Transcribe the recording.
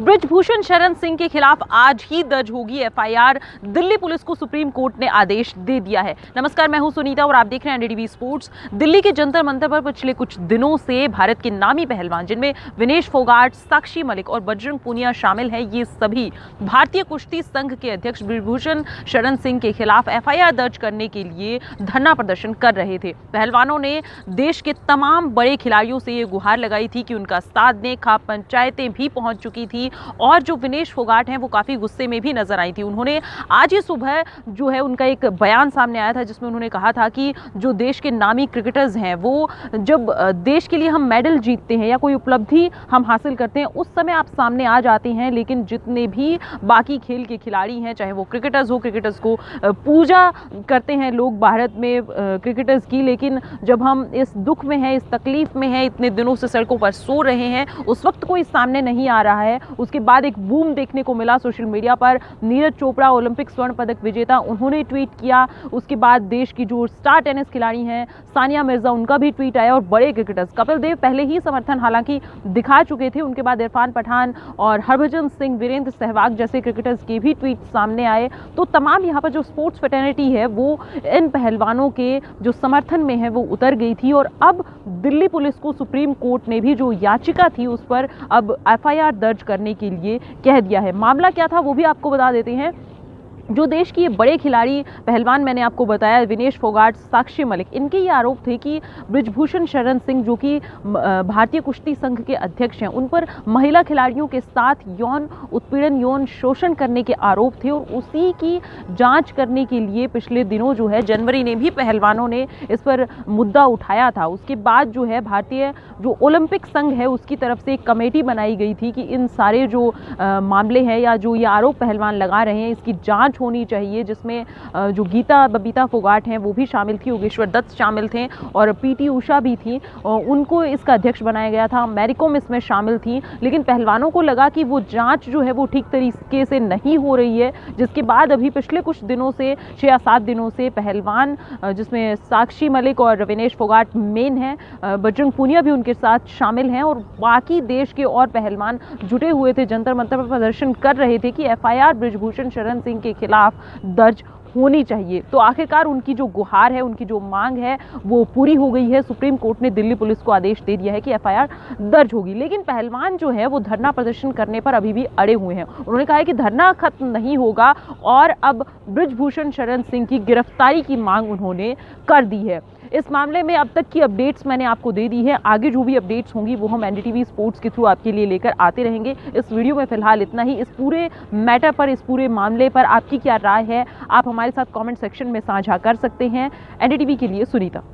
बृजभूषण शरण सिंह के खिलाफ आज ही दर्ज होगी एफआईआर। दिल्ली पुलिस को सुप्रीम कोर्ट ने आदेश दे दिया है। नमस्कार, मैं हूं सुनीता और आप देख रहे हैं एनडीटीवी स्पोर्ट्स। दिल्ली के जंतर मंतर पर पिछले कुछ दिनों से भारत के नामी पहलवान, जिनमें विनेश फोगाट, साक्षी मलिक और बजरंग पुनिया शामिल है, ये सभी भारतीय कुश्ती संघ के अध्यक्ष बृजभूषण शरण सिंह के खिलाफ एफआईआर दर्ज करने के लिए धरना प्रदर्शन कर रहे थे। पहलवानों ने देश के तमाम बड़े खिलाड़ियों से ये गुहार लगाई थी कि उनका साथ दें। खाप पंचायतें भी पहुंच चुकी थी और जो विनेश फोगाट हैं वो काफ़ी गुस्से में भी नजर आई थी। उन्होंने आज ही सुबह जो है उनका एक बयान सामने आया था, जिसमें उन्होंने कहा था कि जो देश के नामी क्रिकेटर्स हैं वो जब देश के लिए हम मेडल जीतते हैं या कोई उपलब्धि हम हासिल करते हैं उस समय आप सामने आ जाते हैं, लेकिन जितने भी बाकी खेल के खिलाड़ी हैं चाहे वो क्रिकेटर्स हो, क्रिकेटर्स को पूजा करते हैं लोग भारत में क्रिकेटर्स की, लेकिन जब हम इस दुख में हैं, इस तकलीफ में हैं, इतने दिनों से सड़कों पर सो रहे हैं, उस वक्त कोई सामने नहीं आ रहा है। उसके बाद एक बूम देखने को मिला सोशल मीडिया पर। नीरज चोपड़ा, ओलंपिक स्वर्ण पदक विजेता, उन्होंने ट्वीट किया। उसके बाद देश की जो स्टार टेनिस खिलाड़ी हैं सानिया मिर्जा, उनका भी ट्वीट आया और बड़े क्रिकेटर्स कपिल देव पहले ही समर्थन हालांकि दिखा चुके थे, उनके बाद इरफान पठान और हरभजन सिंह, वीरेंद्र सहवाग जैसे क्रिकेटर्स के भी ट्वीट सामने आए। तो तमाम यहाँ पर जो स्पोर्ट्स फैटर्निटी है वो इन पहलवानों के जो समर्थन में है वो उतर गई थी और अब दिल्ली पुलिस को सुप्रीम कोर्ट ने भी जो याचिका थी उस पर अब एफआईआर दर्ज करने के लिए कह दिया है। मामला क्या था वो भी आपको बता देते हैं। जो देश के ये बड़े खिलाड़ी पहलवान मैंने आपको बताया, विनेश फोगाट, साक्षी मलिक, इनके ये आरोप थे कि बृजभूषण शरण सिंह जो कि भारतीय कुश्ती संघ के अध्यक्ष हैं उन पर महिला खिलाड़ियों के साथ यौन उत्पीड़न, यौन शोषण करने के आरोप थे और उसी की जांच करने के लिए पिछले दिनों जो है जनवरी में भी पहलवानों ने इस पर मुद्दा उठाया था। उसके बाद जो है भारतीय जो ओलंपिक संघ है उसकी तरफ से एक कमेटी बनाई गई थी कि इन सारे जो मामले हैं या जो ये आरोप पहलवान लगा रहे हैं इसकी जाँच होनी चाहिए, जिसमें जो गीता बबीता फोगाट हैं वो भी शामिल थी, उगेश्वर दत्त शामिल थे और पीटी उषा भी थी, उनको इसका अध्यक्ष बनाया गया था। मैरीकोम इसमें शामिल थी, लेकिन पहलवानों को लगा कि वो जांच जो है वो ठीक तरीके से नहीं हो रही है, जिसके बाद अभी पिछले कुछ दिनों से 6 या 7 दिनों से पहलवान जिसमें साक्षी मलिक और विनेश फोगाट मेन हैं, बजरंग पुनिया भी उनके साथ शामिल हैं और बाकी देश के और पहलवान जुटे हुए थे, जंतर मंतर पर प्रदर्शन कर रहे थे कि एफआईआर बृजभूषण शरण सिंह के खिलाफ दर्ज होनी चाहिए। तो आखिरकार उनकी जो गुहार है, उनकी जो मांग है वो पूरी हो गई है। सुप्रीम कोर्ट ने दिल्ली पुलिस को आदेश दे दिया है कि एफआईआर दर्ज होगी, लेकिन पहलवान जो है वो धरना प्रदर्शन करने पर अभी भी अड़े हुए हैं। उन्होंने कहा है कि धरना खत्म नहीं होगा और अब बृजभूषण शरण सिंह की गिरफ्तारी की मांग उन्होंने कर दी है। इस मामले में अब तक की अपडेट्स मैंने आपको दे दी है। आगे जो भी अपडेट्स होंगी वो हम एनडीटीवी स्पोर्ट्स के थ्रू आपके लिए लेकर आते रहेंगे। इस वीडियो में फिलहाल इतना ही। इस पूरे मैटर पर, इस पूरे मामले पर आपकी क्या राय है, आप हमारे साथ कमेंट सेक्शन में साझा कर सकते हैं। एनडीटीवी के लिए सुनीता।